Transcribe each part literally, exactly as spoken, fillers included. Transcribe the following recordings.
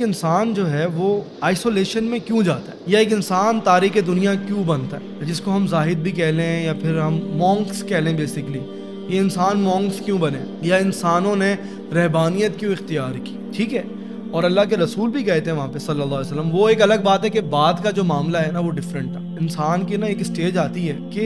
एक इंसान जो है वो आइसोलेशन में क्यों जाता है या एक इंसान तारीक दुनिया क्यों बनता है, जिसको हम जाहिद भी कह लें या फिर हम मॉन्क्स कह लें। बेसिकली ये इंसान मॉन्क्स क्यों बने या इंसानों ने रहबानियत क्यों इख्तियार की, ठीक है। और अल्लाह के रसूल भी गए थे वहाँ पे सल्लल्लाहु अलैहि वसल्लम। वो एक अलग बात है कि बाद का जो मामला है ना वो डिफरेंट था। इंसान की ना एक स्टेज आती है कि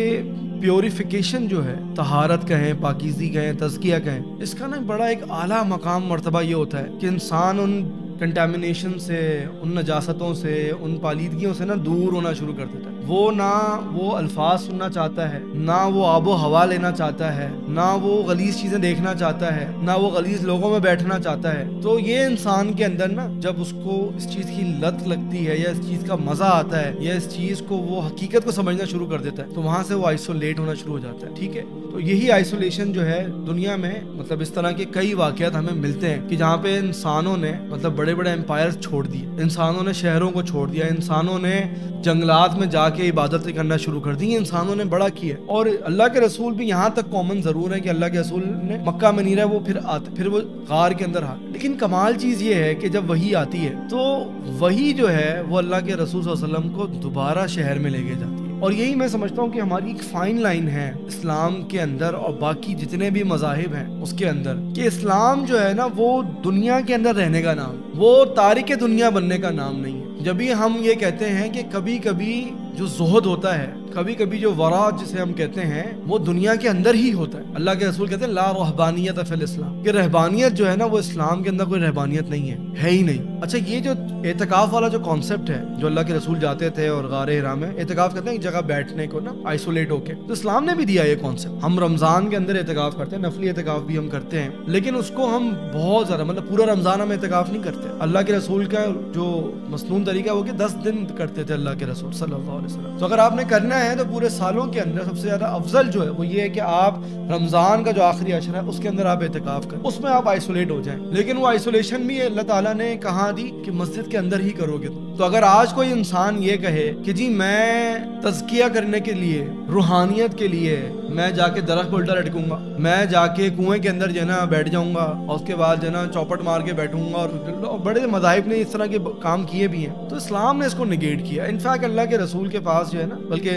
प्योरीफिकेशन जो है, तहारत कहें, पाकीज़ी कहें, तज़किया कहें, इसका ना बड़ा एक आला मकाम मरतबा ये होता है कि इंसान उन कंटामिनेशन से, उन नजासतों से, उन पालीदगियों से ना दूर होना शुरू कर देता है। वो ना वो अल्फाज सुनना चाहता है, ना वो आबो हवा लेना चाहता है, ना वो गलीज चीज़ें देखना चाहता है, ना वो गलीज लोगों में बैठना चाहता है। तो ये इंसान के अंदर ना जब उसको इस चीज़ की लत लगती है या इस चीज़ का मज़ा आता है या इस चीज़ को वो हकीकत को समझना शुरू कर देता है, तो वहाँ से वो आइसोलेट होना शुरू हो जाता है, ठीक है। तो यही आइसोलेशन जो है दुनिया में, मतलब इस तरह के कई वाक़यात हमें मिलते हैं कि जहाँ पे इंसानों ने मतलब बड़े बड़े एम्पायर्स छोड़ दिए, इंसानों ने शहरों को छोड़ दिया, इंसानों ने जंगलात में जाके इबादतें करना शुरू कर दी, इंसानों ने बड़ा किया। और अल्लाह के रसूल भी यहाँ तक कॉमन ज़रूर है कि अल्लाह के रसूल ने मक्का में नहीं रहा, वो फिर आते, फिर वो गार के अंदर आते। लेकिन कमाल चीज़ ये है कि जब वही आती है तो वही जो है वो अल्लाह के रसूल सल्लल्लाहु अलैहि वसल्लम को दोबारा शहर में लेके जाती है। और यही मैं समझता हूँ कि हमारी एक फाइन लाइन है इस्लाम के अंदर और बाकी जितने भी मज़ाहिब हैं उसके अंदर, कि इस्लाम जो है ना वो दुनिया के अंदर रहने का नाम, वो तारीक दुनिया बनने का नाम नहीं है। जब भी हम ये कहते हैं कि कभी कभी जो ज़ुहद होता है, कभी कभी जो वरा जिसे हम कहते हैं, वो दुनिया के अंदर ही होता है। अल्लाह के रसूल कहते हैं ला रहबानियत फिल इस्लाम, कि रहबानियत जो है ना वो इस्लाम के अंदर कोई रहबानियत नहीं है, है ही नहीं। अच्छा, ये जो एतकाफ वाला जो कॉन्सेप्ट है, जो अल्लाह के रसूल जाते थे और गारे हिरा में एतकाफ करते हैं, एक जगह बैठने को ना आइसोलेट होके, तो इस्लाम ने भी दिया ये कॉन्सेप्ट। हम रमज़ान के अंदर एतकाफ करते हैं, नफली एतकाफ भी हम करते हैं, लेकिन उसको हम बहुत ज़्यादा, मतलब पूरा रमज़ान हम एतकाफ नहीं करते। अल्लाह के रसूल का जो मसनून तरीका वो कि दस दिन करते थे अल्लाह के रसूल सल्लल्लाहु अलैहि वसल्लम। तो अगर आपने करना है तो पूरे सालों के अंदर सबसे ज्यादा अफजल जो है वो ये है कि आप रमजान का जो आखिरी अशर है उसके अंदर आप एहतिकाफ करें, उसमें आप आइसोलेट हो जाएं। लेकिन वो आइसोलेशन भी अल्लाह ताला ने कहा दी कि मस्जिद के अंदर ही करोगे। तो अगर आज कोई इंसान ये कहे कि जी मैं तज़किया करने के लिए, रूहानियत के लिए मैं जाके दरख्त पर उल्टा लटकूंगा, मैं जाके कुएं के अंदर जो है ना बैठ जाऊंगा और उसके बाद जो है ना चौपट मार के बैठूंगा, और बड़े मज़ाहिब ने इस तरह के काम किए भी हैं, तो इस्लाम ने इसको निगेट किया। इनफैक्ट अल्लाह के रसूल के पास जो है ना, बल्कि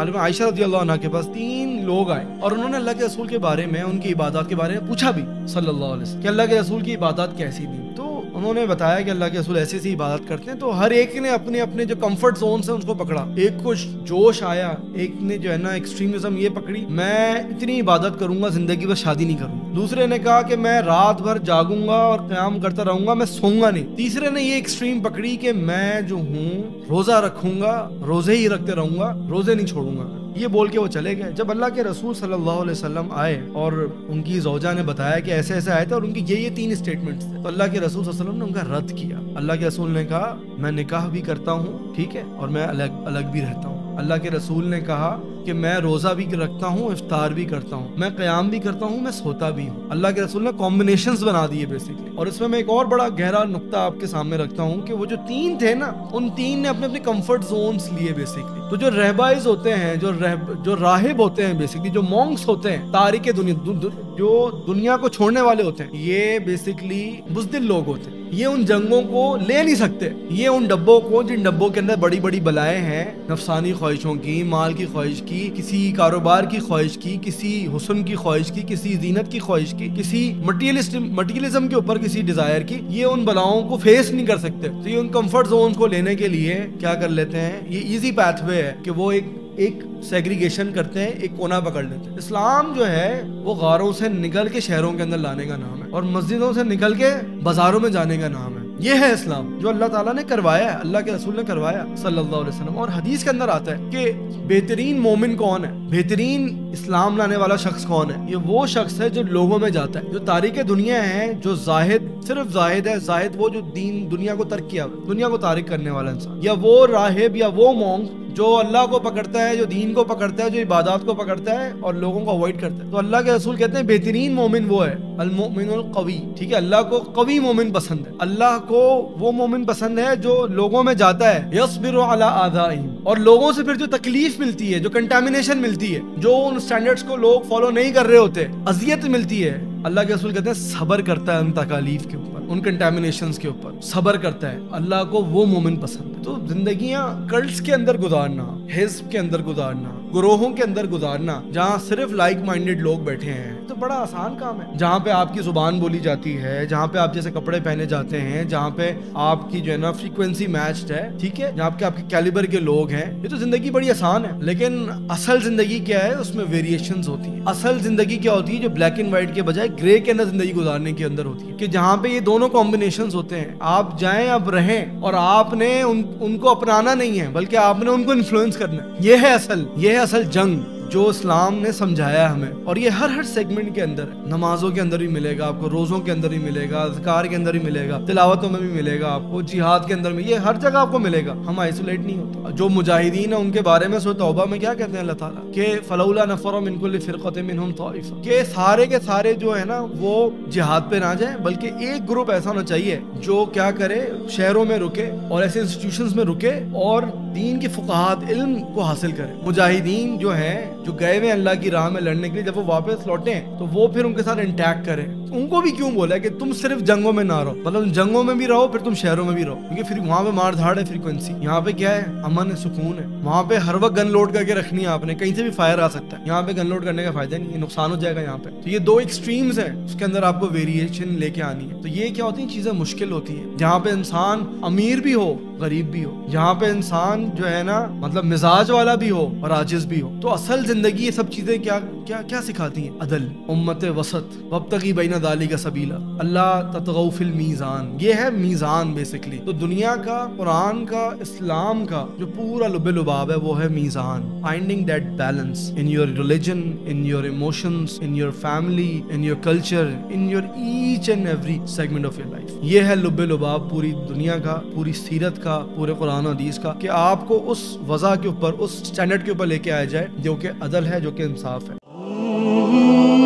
आलिम आयशा रज़ियल्लाहु अन्हा के पास तीन लोग आए और उन्होंने अल्लाह के रसूल के बारे में, उनकी इबादत के बारे में पूछा भी सल्लल्लाहु अलैहि वसल्लम कि अल्लाह के रसूल की इबादत कैसी थी। तो उन्होंने बताया कि अल्लाह के रसूल ऐसी ऐसी इबादत करते हैं। तो हर एक ने अपने अपने जो कंफर्ट जोन से उनको पकड़ा, एक को जोश आया, एक ने जो है ना एक्सट्रीमिज्म ये पकड़ी, मैं इतनी इबादत करूंगा जिंदगी भर, शादी नहीं करूंगा। दूसरे ने कहा कि मैं रात भर जागूंगा और क़याम करता रहूंगा, मैं सोऊंगा नहीं। तीसरे ने ये एक्सट्रीम पकड़ी कि मैं जो हूँ रोजा रखूंगा, रोजे ही रखते रहूंगा, रोजे नहीं छोड़ूंगा, ये बोल के वो चले गए। जब अल्लाह के रसूल सल्लल्लाहु अलैहि वसल्लम आए और उनकी ज़ौजा ने बताया कि ऐसे ऐसे आए थे और उनकी ये ये तीन स्टेटमेंट्स थे, तो अल्लाह के रसूल सल्लल्लाहु अलैहि वसल्लम ने उनका रद्द किया। अल्लाह के रसूल ने कहा मैं निकाह भी करता हूँ, ठीक है, और मैं अलग अलग भी रहता हूँ। अल्लाह के रसूल ने कहा कि मैं रोज़ा भी रखता हूँ, इफ्तार भी करता हूँ, मैं क़याम भी करता हूँ, मैं सोता भी हूँ। अल्लाह के रसूल ने कॉम्बिनेशंस बना दिए बेसिकली। और इसमें मैं एक और बड़ा गहरा नुक्ता आपके सामने रखता हूँ कि वो जो तीन थे ना, उन तीन ने अपने अपने कंफर्ट जोन्स लिए बेसिकली। तो जो रहबाइज होते हैं, जो रह, जो राहिब होते हैं बेसिकली, जो मॉन्क्स होते हैं, तारीके दुनिया, दु, दु, जो दुनिया को छोड़ने वाले होते हैं, ये बेसिकली बुज़दिल लोग होते हैं। ये उन जंगों को ले नहीं सकते, ये उन डब्बों को, जिन डब्बों के अंदर बड़ी बड़ी बलाएं हैं, नफसानी ख्वाहिशों की, माल की ख्वाहिश की, किसी कारोबार की ख्वाहिश की, किसी हुस्न की ख्वाहिश की, किसी जीनत की ख्वाहिश की, किसी मटीरियलिस्ट मटीरियलिज्म के ऊपर किसी डिजायर की, ये उन बलाओं को फेस नहीं कर सकते। तो ये उन कंफर्ट जोन को लेने के लिए क्या कर लेते हैं, ये इजी पाथवे है कि वो एक एक सेग्रीगेशन करते हैं, एक कोना पकड़ लेते हैं। इस्लाम जो है वो गारों से निकल के शहरों के अंदर लाने का नाम है और मस्जिदों से निकल के बाजारों में जाने का नाम है। ये है इस्लाम जो अल्लाह ताला ने करवाया है, अल्लाह के रसूल ने करवाया सल्लल्लाहु अलैहि वसल्लम। और हदीस के अंदर आता है कि बेहतरीन मोमिन कौन है, बेहतरीन इस्लाम लाने वाला शख्स कौन है, ये वो शख्स है जो लोगों में जाता है, जो तारीक दुनिया है, जो जाहिद, सिर्फ जाहिद है, जाहिद वो जो दीन दुनिया को तर्क किया, दुनिया को तारीक करने वाला इंसान, या वो राहिब या वो मॉन्क जो अल्लाह को पकड़ता है, जो दीन को पकड़ता है, जो इबादत को पकड़ता है और लोगों को अवॉइड करता है। तो अल्लाह के रसूल कहते हैं बेहतरीन मोमिन वो है अल मोमिनुल कवी, ठीक है। अल्लाह को कवी मोमिन पसंद है, अल्लाह को वो मोमिन पसंद है जो लोगों में जाता है, यसबिरु अला आज़ाइहिम, और लोगों से फिर जो तकलीफ मिलती है, जो कंटामिनेशन मिलती है, जो उन स्टैंडर्ड्स को लोग फॉलो नहीं कर रहे होते, अजियत मिलती है, अल्लाह के रसूल कहते हैं सब्र करता है उन तकालीफ के ऊपर। उन कंटेमिनेशंस के ऊपर सब्र करता है। अल्लाह को वो मोमिन पसंद है। तो जिंदगियां कल्ट्स के अंदर गुजारना, हिज़्ब के अंदर गुजारना, गुरोहों के अंदर गुजारना, जहाँ सिर्फ लाइक माइंडेड लोग बैठे हैं, तो बड़ा आसान काम है। जहाँ पे आपकी जुबान बोली जाती है, जहाँ पे आप जैसे कपड़े पहने जाते हैं, जहाँ पे आपकी जो है ना फ्रीक्वेंसी मैच्ड है, ठीक है, जहाँ पे आपके कैलिबर के लोग हैं, ये तो जिंदगी बड़ी आसान है। लेकिन असल जिंदगी क्या है, उसमें वेरिएशंस होती है। असल जिंदगी क्या होती है, जो ब्लैक एंड व्हाइट के बजाय ग्रे के अंदर जिंदगी गुजारने के अंदर होती है, कि जहाँ पे ये दोनों कॉम्बिनेशन होते हैं। आप जाए, आप रहें, और आपने उन, उनको अपनाना नहीं है, बल्कि आपने उनको इन्फ्लुएंस करना है। ये है असल, ये है असल जंग जो इस्लाम ने समझाया है हमें। और ये हर हर सेगमेंट के अंदर, नमाजों के अंदर भी मिलेगा आपको, रोज़ों के अंदर भी मिलेगा, ज़कार के अंदर भी मिलेगा, तिलावतों में भी मिलेगा आपको, जिहाद के अंदर में, ये हर जगह आपको मिलेगा। हम आइसोलेट नहीं होते। जो मुजाहिदीन है उनके बारे में सूरह तौबा में क्या कहते हैं अल्लाह ताला, के फलौला नफर मिन कुल्लि फ़िरक़तिन मिनहुम ताइफ़ा, के सारे के सारे जो है ना वो जिहाद पे ना जाए, बल्कि एक ग्रुप ऐसा होना चाहिए जो क्या करे, शहरों में रुके और ऐसे इंस्टीट्यूशंस में रुके और दीन की फुकाहत, इल्म को हासिल करे। मुजाहिदीन जो है, जो गए हुए अल्लाह की राह में लड़ने के लिए, जब वो वापस लौटे तो वो फिर उनके साथ इंटैक्ट करें। उनको भी क्यों बोला है कि तुम सिर्फ जंगों में ना रहो, मतलब जंगों में भी रहो, फिर तुम शहरों में भी रहो, क्योंकि फिर वहाँ पे मार धाड़ है फ्रीक्वेंसी, यहाँ पे क्या है, अमन है, सुकून है। वहाँ पे हर वक्त गन लोड करके रखनी है आपने, कहीं से भी फायर आ सकता है। यहाँ पे गन लोड करने का फायदा नहीं है, नुकसान हो जाएगा। यहाँ पे तो ये दो एक्सट्रीम्स है, उसके अंदर आपको वेरिएशन लेके आनी है। तो ये क्या होती है, चीजें मुश्किल होती है, जहाँ पे इंसान अमीर भी हो, गरीब भी हो, जहाँ पे इंसान जो है ना मतलब मिजाज वाला भी हो और आजिज भी हो। तो असल जिंदगी ये सब चीजें क्या क्या क्या सिखाती है, अदल, उम्मत वसत, वब्तगी बैना दालिका सबीला, अल्लाह ततगौ फिल मीज़ान, ये है मीज़ान बेसिकली। तो दुनिया का, कुरान का, इस्लाम का जो पूरा लुबे लुबाब है वो है मीज़ान, finding that balance in your religion, in your emotions, in your family, in your culture, in your each and every segment of your life. ये है लुबे लुबाब पूरी दुनिया का, पूरी सीरत का, पूरे कुरान हदीस का, कि आपको उस वजह के ऊपर, उस स्टैंडर्ड के ऊपर लेके आया जाए जो कि अदल है, जो कि इंसाफ है।